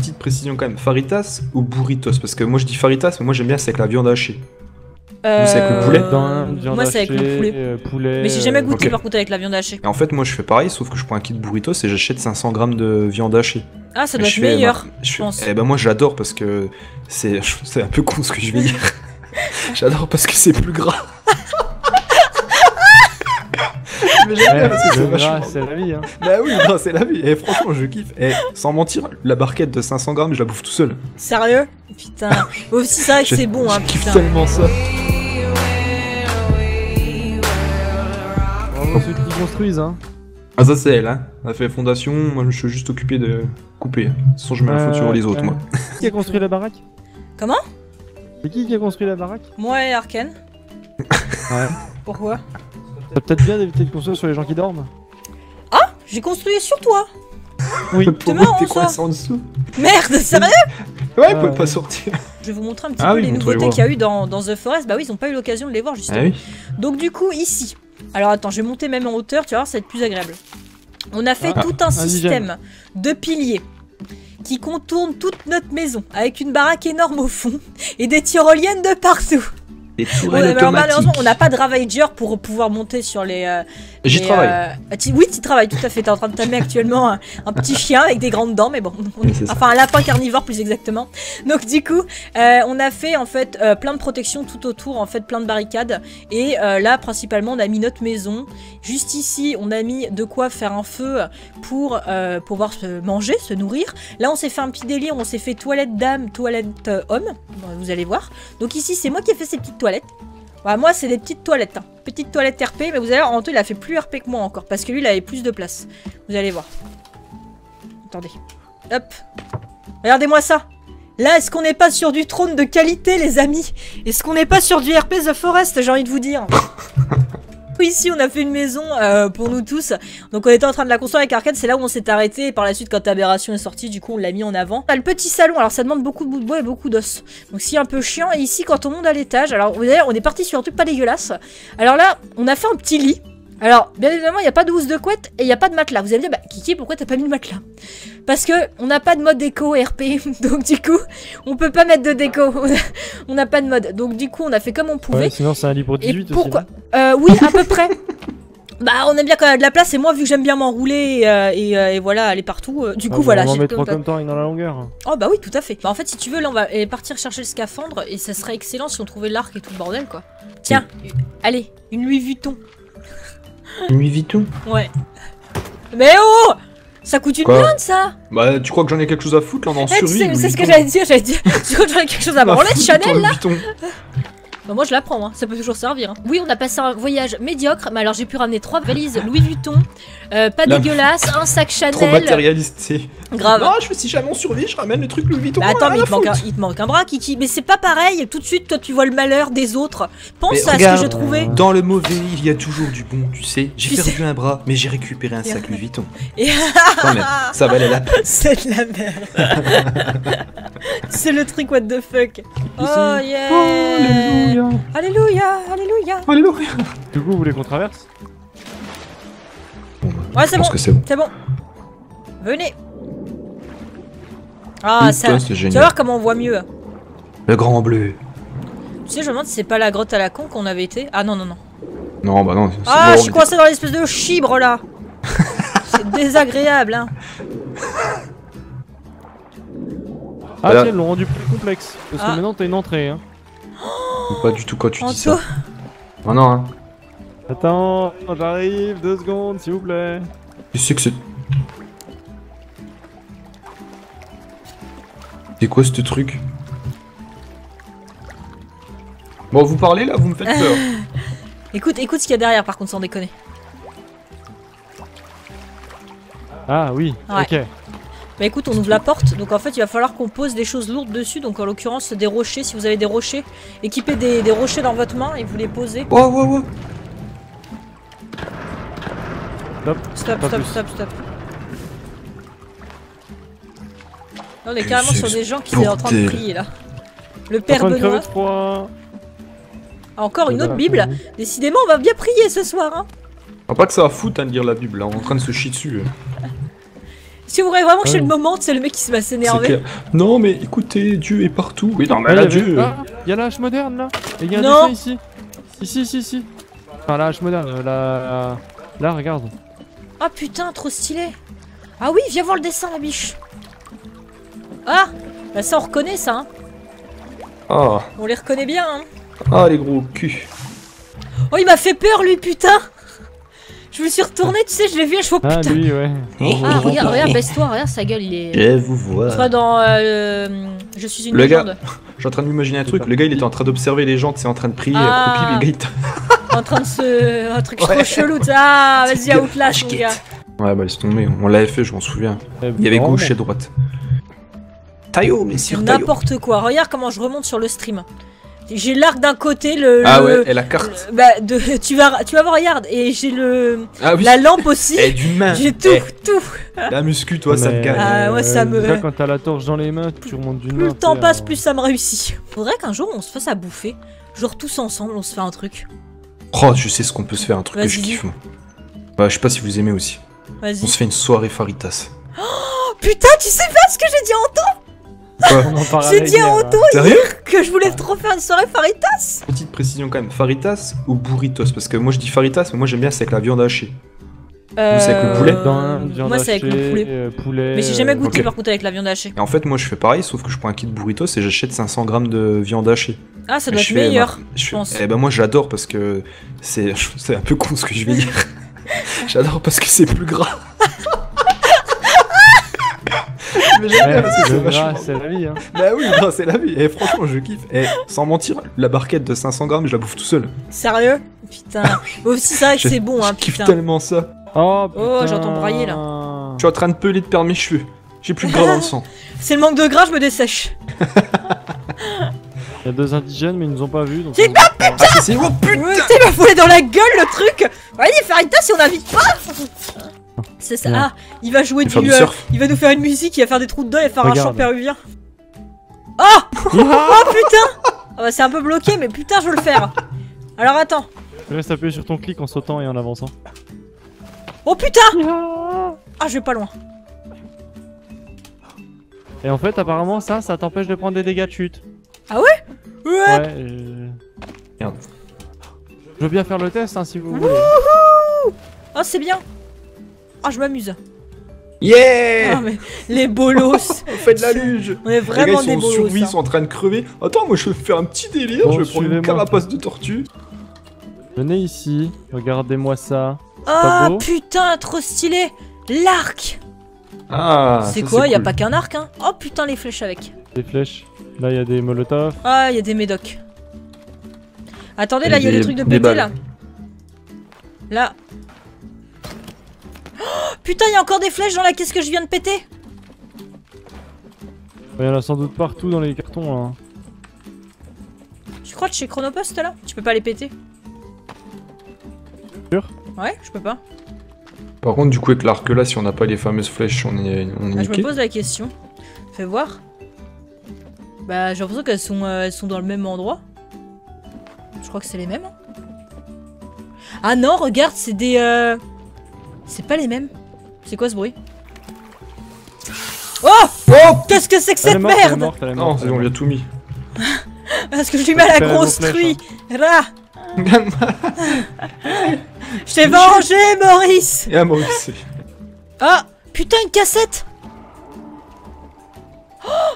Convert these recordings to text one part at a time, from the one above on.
petite précision quand même. Faritas ou burritos? Parce que moi je dis faritas, mais moi j'aime bien c'est avec la viande hachée. C'est avec le poulet. Moi c'est avec le poulet. Mais j'ai jamais goûté par contre avec la viande hachée. Et en fait moi je fais pareil, sauf que je prends un kit de burritos et j'achète 500 grammes de viande hachée. Ah ça doit être meilleur, je pense. Eh ben moi j'adore parce que c'est un peu con ce que je vais dire. J'adore parce que c'est plus gras. Mais j'aime bien parce que c'est vachement... C'est la vie hein. Bah oui, c'est la vie. Et franchement je kiffe. Et sans mentir, la barquette de 500 grammes je la bouffe tout seul. Sérieux? Putain. Aussi c'est vrai que c'est bon hein. Je kiffe tellement ça. Ceux qui construisent hein. Ah ça c'est elle hein, on a fait la fondation, moi je suis juste occupé de couper. De toute façon je mets la faute sur les autres moi. Qui a construit la baraque? Comment? C'est qui a construit la baraque? Moi et Arken. Ouais. Pourquoi? T'as peut-être bien d'éviter de construire sur les gens qui dorment. Ah, j'ai construit sur toi. Oui. Demain on sort. En dessous. Merde, sérieux? Ouais, ils pouvaient pas sortir. Je vais vous montrer un petit peu les nouveautés qu'il y a eu dans The Forest. Bah oui, ils ont pas eu l'occasion de les voir justement. Ah, oui. Donc du coup ici. Alors attends, je vais monter même en hauteur, tu vas voir, ça va être plus agréable. On a fait tout un système de piliers qui contournent toute notre maison, avec une baraque énorme au fond, et des tyroliennes de partout. Des tourelles automatiques. Alors, malheureusement, on n'a pas de ravager pour pouvoir monter sur les... J'y travaille. Oui, tu travailles, tout à fait. T'es en train de tamer actuellement un petit chien avec des grandes dents, mais bon. Enfin, un lapin carnivore, plus exactement. Donc, du coup, on a fait, en fait, plein de protections tout autour, en fait, plein de barricades. Et là, principalement, on a mis notre maison. Juste ici, on a mis de quoi faire un feu pour pouvoir se manger, se nourrir. Là, on s'est fait un petit délire. On s'est fait toilette dame, toilette homme. Bon, vous allez voir. Donc, ici, c'est moi qui ai fait ces petites toilettes. Bah, moi c'est des petites toilettes, hein. Petite toilette RP, mais vous allez voir, Anto il a fait plus RP que moi encore, parce que lui il avait plus de place. Vous allez voir. Attendez. Hop. Regardez-moi ça. Là, est-ce qu'on n'est pas sur du trône de qualité, les amis? Est-ce qu'on n'est pas sur du RP The Forest, j'ai envie de vous dire? Ici on a fait une maison pour nous tous. Donc on était en train de la construire avec Arcade. C'est là où on s'est arrêté et par la suite quand Aberration est sortie, du coup on l'a mis en avant. On a le petit salon. Alors ça demande beaucoup de bout de bois et beaucoup d'os, donc c'est un peu chiant. Et ici quand on monte à l'étage, alors d'ailleurs on est parti sur un truc pas dégueulasse. Alors là on a fait un petit lit. Alors bien évidemment il n'y a pas de housse de couette et il n'y a pas de matelas. Vous allez me dire bah Kiki pourquoi t'as pas mis le matelas? Parce que on n'a pas de mode déco RP. Donc du coup on peut pas mettre de déco. On n'a pas de mode. Donc du coup on a fait comme on pouvait. Ouais, sinon c'est un lit pour 18 aussi, hein. Oui à peu près. Bah on aime bien quand même de la place et moi vu que j'aime bien m'enrouler et voilà aller partout du coup voilà. On en met trois comme temps et dans la longueur. Oh bah oui tout à fait. Bah en fait si tu veux là on va partir chercher le scaphandre et ça serait excellent si on trouvait l'arc et tout le bordel quoi. Tiens allez une Louis Vuitton. Louis Vuitton. Ouais. Mais oh, ça coûte une blinde ça. Bah tu crois que j'en ai quelque chose à foutre là on en survie? C'est ce que j'allais dire, tu crois que j'en ai quelque chose à branler de Chanel là? Bah moi je la prends, hein. Ça peut toujours servir. Hein. Oui, on a passé un voyage médiocre, mais alors j'ai pu ramener 3 valises Louis Vuitton, pas dégueulasse, un sac Chanel. Trop matérialiste, c'est. Grave. Non, je fais si jamais on survit, je ramène le truc Louis Vuitton. Bah, attends, mais il te manque un bras, Kiki. Mais c'est pas pareil, tout de suite, toi tu vois le malheur des autres. Pense mais à regarde, ce que j'ai trouvé. Dans le mauvais, il y a toujours du bon, tu sais. J'ai perdu un bras, mais j'ai récupéré un sac Louis Vuitton. Quand même, ça valait la peine. C'est de la merde. C'est le truc, what the fuck. Oh yeah. Alléluia, alléluia, alléluia. Du coup, vous voulez qu'on traverse? Ouais, c'est bon, c'est bon. Venez. Ah, ça, tu vas voir comment on voit mieux. Le grand bleu. Tu sais, je me demande si c'est pas la grotte à la con qu'on avait été. Ah non, non, non. Non, bah non. Ah, je suis coincé dans l'espèce de chibre là. C'est désagréable, hein. Ah, tiens, ils l'ont rendu plus complexe. Parce que maintenant, t'as une entrée, hein. Pas du tout quand tu dis ça. Oh non hein. Attends, j'arrive, 2 secondes s'il vous plaît. Tu sais que c'est... C'est quoi ce truc? Bon vous parlez là, vous me faites peur. Écoute ce qu'il y a derrière par contre sans déconner. Ah oui, ouais. Ok. Bah écoute, on ouvre la porte, donc en fait il va falloir qu'on pose des choses lourdes dessus, donc en l'occurrence des rochers, si vous avez des rochers, équipez des rochers dans votre main et vous les posez. Oh, ouais, ouais. Stop. Là, on est carrément sur des gens qui sont en train de prier là. Le père Benoît. Ah, encore une autre Bible. Décidément, on va bien prier ce soir. Hein. Ah, pas que ça va foutre hein, de lire la Bible, là. On est en train de se chier dessus. Si vous voulez vraiment que je le moment, c'est le mec qui se va s'énerver. Non, mais écoutez, Dieu est partout. Oui, non, mais là, Dieu. Il y a la hache moderne là. Et il y a un dessin ici. Ici. Enfin, la hache moderne, là. Là, regarde. Ah putain, trop stylé. Ah oui, viens voir le dessin, la biche. Ah, bah ça, on reconnaît ça. Hein. Ah. On les reconnaît bien. Hein. Ah, les gros culs. Oh, il m'a fait peur, lui, putain. Je me suis retourné, tu sais, je l'ai vu et je vois putain. Ah, lui, ouais. Ah, regarde, baisse-toi, regarde sa gueule, il est. Je vous vois. Soit dans. Je suis une légende. Le gars, je suis en train de m'imaginer un truc. Le gars, il était en train d'observer les gens, tu sais, en train de prier, accroupi, les gars. En train de se. Un truc trop chelou, ah, vas-y, à Outlast, mon gars. Ouais, bah, laisse tomber, on l'avait fait, je m'en souviens. Il y avait gauche et droite. Taillot, mais c'est n'importe quoi. Regarde comment je remonte sur le stream. J'ai l'arc d'un côté, le. Ah ouais, et la carte. Bah, tu vas voir, regarde. Et j'ai le. Ah oui. La lampe aussi. Et du main. J'ai tout, tout. La muscu, toi, mais ça te gagne. Ah ouais, ça me. Là, quand t'as la torche dans les mains, tu remontes d'une main. Plus le temps passe, plus ça me réussit. Faudrait qu'un jour on se fasse à bouffer. Genre tous ensemble, on se fait un truc. Oh, je sais ce qu'on peut se faire, un truc que je kiffe, moi. Bah, je sais pas si vous aimez aussi. Vas-y. On se fait une soirée Faritas. Oh, putain, tu sais pas ce que j'ai dit à Anto? J'ai dit à Otto hier que je voulais trop faire une soirée Faritas. Petite précision quand même, Faritas ou burritos? Parce que moi je dis Faritas, mais moi j'aime bien c'est avec la viande hachée. C'est avec le poulet. Moi c'est avec le poulet. Mais j'ai jamais goûté par contre avec la viande hachée. Et en fait moi je fais pareil, sauf que je prends un kit burritos et j'achète 500 grammes de viande hachée. Ah, ça doit être meilleur, je pense. Eh ben moi j'adore parce que c'est un peu con ce que je vais dire. J'adore parce que c'est plus gras. C'est la vie, hein. Bah oui, c'est la vie. Et franchement, je kiffe. Et sans mentir, la barquette de 500 grammes, je la bouffe tout seul. Sérieux? Putain. Mais aussi, c'est vrai que c'est bon, hein, putain. Je kiffe tellement ça. Oh, oh j'entends brailler là. Je suis en train de peler de perdre mes cheveux. J'ai plus de gras dans le sang. C'est le manque de gras, je me dessèche. Il y a deux indigènes, mais ils nous ont pas vus. C'est pas putain! Ah, c'est oh putain! Il m'a foulé dans la gueule le truc! Allez, Farita, si on n'invite pas! C'est ça, ah, il va jouer du surf. Il va nous faire une musique, il va faire des trous dedans et faire un chant péruvien. Oh oh putain. Ah bah c'est un peu bloqué mais putain je veux le faire. Alors attends. Tu restes appuyé sur ton clic en sautant et en avançant. Oh putain. Ah je vais pas loin. Et en fait apparemment ça, ça t'empêche de prendre des dégâts de chute. Ah ouais? Ouais merde. Je veux bien faire le test hein, si vous voulez. Oh c'est bien. Ah, oh, je m'amuse. Yeah oh, mais les bolos. On fait de la luge. On est vraiment des bolos. Ils sont en train de crever. Attends, moi je vais faire un petit délire. Bon, je vais prendre une carapace de tortue. Venez ici. Regardez-moi ça. Oh putain, trop stylé. L'arc. Ah. C'est quoi? Il n'y a pas qu'un arc, hein. Oh putain, les flèches avec. Des flèches. Là, il y a des molotovs. Ah, il y a des médocs. Attendez, là, il y a des trucs de pété, là. Là. Oh, putain, il y a encore des flèches dans la caisse que je viens de péter. Il y en a sans doute partout dans les cartons là. Tu crois que chez Chronopost là? Tu peux pas les péter? Sûr? Ouais, je peux pas. Par contre, du coup, avec l'arc là, si on n'a pas les fameuses flèches, on est niqué. Je me pose la question. Fais voir. Bah, j'ai l'impression qu'elles sont, sont dans le même endroit. Je crois que c'est les mêmes. Ah non, regarde, c'est des. C'est pas les mêmes. C'est quoi ce bruit? Oh, oh qu'est-ce que c'est que cette merde? Non, on lui a tout mis. Parce que je lui mets à la grosse truie. Là. Je t'ai vengé, Maurice. Et à Maurice. Ah, putain, une cassette. Oh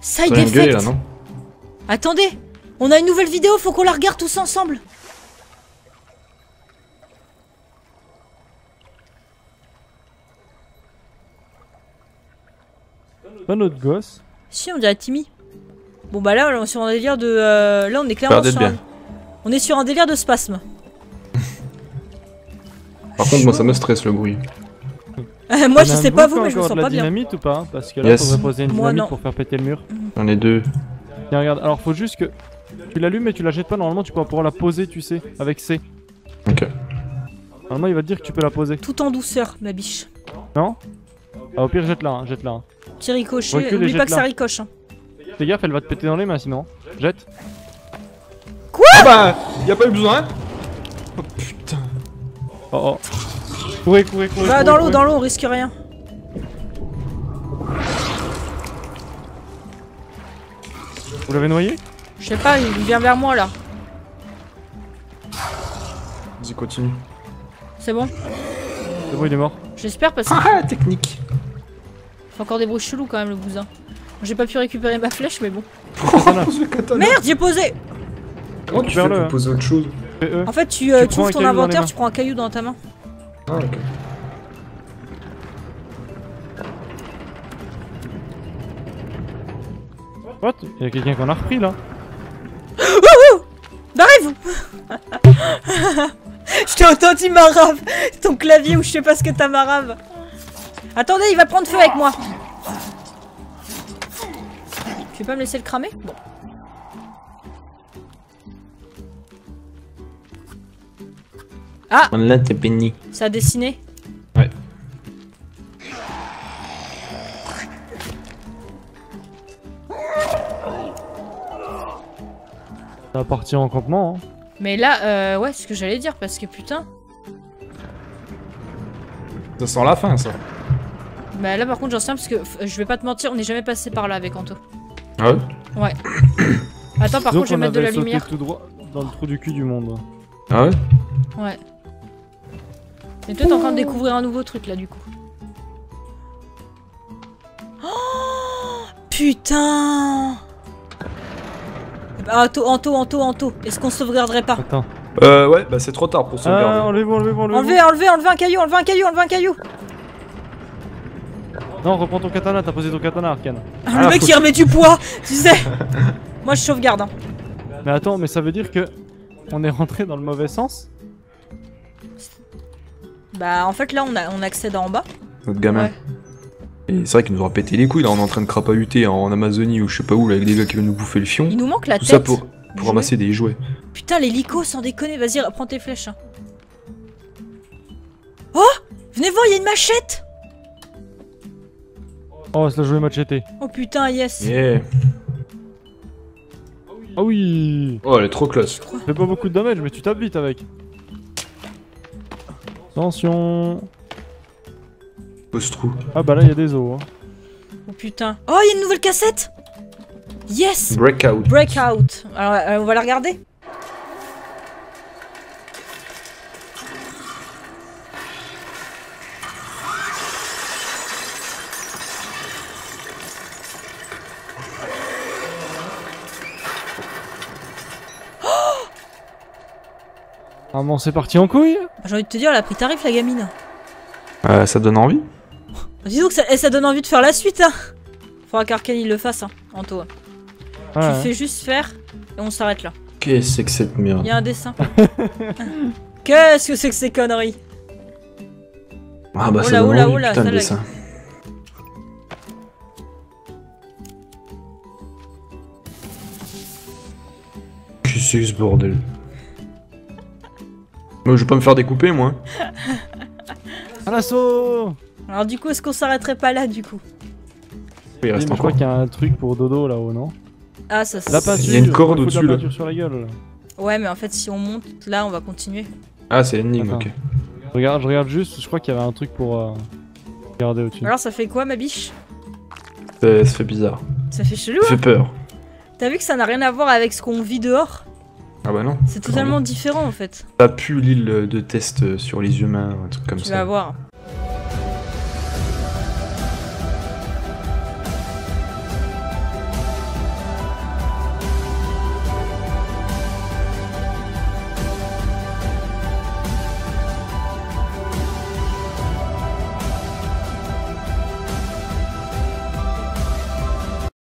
side effect. Là, non? Attendez, on a une nouvelle vidéo, faut qu'on la regarde tous ensemble. Pas notre gosse. Si, on dirait Timmy. Bon bah là, on est sur un délire de... là, on est clairement sur un... On est sur un délire de spasme. Par contre, moi, ça me stresse le bruit. Moi, je sais pas vous, mais je me sens pas bien. Dynamite ou pas? Parce que là, on va poser une dynamite pour faire péter le mur. J'en ai deux. Tiens, regarde. Alors, faut juste que... Tu l'allumes mais tu la jettes pas. Normalement, tu pourras pouvoir la poser, tu sais, avec C. Ok. Normalement, il va te dire que tu peux la poser. Tout en douceur, ma biche. Non? Ah, au pire, jette-la, hein, jette-la. Hein. Petit ricochet, oublie pas que ça ricoche. Hein. Fais gaffe, elle va te péter dans les mains sinon. Jette. Quoi? Ah bah, y'a pas eu besoin. Oh putain. Oh oh. Courez, courez, courez. Bah, dans l'eau, on risque rien. Vous l'avez noyé? Je sais pas, il vient vers moi là. Vas-y, continue. C'est bon? C'est bon, il est mort. J'espère parce que. Ah, technique! Fait encore des bruits chelous quand même, le bousin. J'ai pas pu récupérer ma flèche, mais bon. Merde, j'ai posé! Comment tu fais pour poser autre chose? En fait, tu ouvres ton inventaire, tu prends un caillou dans ta main. Ah, ok. What? Y'a quelqu'un qu'on a repris là? Wouhou! Barrez-vous! Je t'ai entendu marave! Ton clavier ou je sais pas ce que t'as marave! Attendez, il va prendre feu avec moi! Tu veux pas me laisser le cramer? Bon. Ah! Là t'es béni. Ça a dessiné? Ouais. Ça va partir en campement, hein. Mais là, ouais, c'est ce que j'allais dire, parce que putain... Ça sent la fin, ça. Bah là, par contre, j'en sais rien, parce que je vais pas te mentir, on n'est jamais passé par là avec Anto. Ah ouais? Ouais. Attends, par donc, contre, je vais mettre de la lumière. Tout droit dans le trou du cul du monde. Ah ouais? Ouais. Et toi, t'es en train de découvrir un nouveau truc, là, du coup. Oh putain! Anto, est-ce qu'on sauvegarderait pas? Attends. Ouais, bah c'est trop tard pour sauvegarder. Ah, enlevez un caillou, enlevez un caillou! Non, reprends ton katana, t'as posé ton katana, Arken. Ah, le mec, il remet du poids, tu sais. Moi, je sauvegarde, hein. Mais attends, mais ça veut dire que... on est rentré dans le mauvais sens? Bah, en fait, là, on accède en bas. Notre gamin. Ouais. Et c'est vrai qu'il nous aura pété les couilles, là on est en train de crapahuter en Amazonie ou je sais pas où, là, avec des gars qui veulent nous bouffer le fion. Il nous manque la tête. Tout ça pour ramasser des jouets. Putain, les lycos, sans déconner, vas-y, prends tes flèches. Hein. Oh, venez voir, il y a une machette. Oh, c'est la jouée machetée. Oh putain, yes. Yeah. Ah oui. Oh, elle est trop classe. Fais pas beaucoup de damage, mais tu tapes vite avec. Attention. Trou. Ah bah là il y a des os. Hein. Oh putain. Oh il y a une nouvelle cassette. Yes. Breakout. Alors on va la regarder. Ah bon, c'est parti en couille. J'ai envie de te dire, elle a pris tarif la gamine. Ça donne envie. Dis donc, ça donne envie de faire la suite, hein. Faudra qu'Arken il le fasse, hein, Anto. Ah, tu fais juste faire, et on s'arrête là. Qu'est-ce que c'est que cette merde? Il y a un dessin. Qu'est-ce que c'est que ces conneries? Ah bah ça donne envie, putain de dessin. Qu'est-ce que c'est ce bordel? Moi je vais pas me faire découper, moi. À l'assaut! Alors du coup, est-ce qu'on s'arrêterait pas là du coup? Oui, je crois qu'il y a un truc pour dodo là-haut, non? Ah ça c'est... Il y a une corde au-dessus là. Sur la gueule, là. Ouais mais en fait si on monte là on va continuer. Ah c'est l'énigme, ok. Je regarde juste, je crois qu'il y avait un truc pour regarder au-dessus. Alors ça fait quoi ma biche? Ça fait bizarre. Ça fait chelou. Ça fait peur. T'as vu que ça n'a rien à voir avec ce qu'on vit dehors? Ah bah non. C'est totalement différent en fait. Ça pue l'île de test sur les humains, un truc comme ça. Tu vas voir.